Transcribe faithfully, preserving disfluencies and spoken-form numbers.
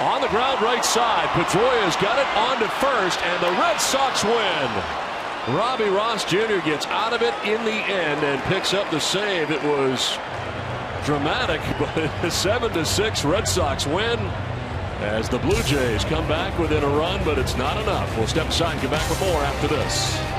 On the ground right side, Petroya's got it on to first, and the Red Sox win. Robbie Ross Junior gets out of it in the end and picks up the save. It was dramatic, but seven to six Red Sox win as the Blue Jays come back within a run, but it's not enough. We'll step aside and come back for more after this.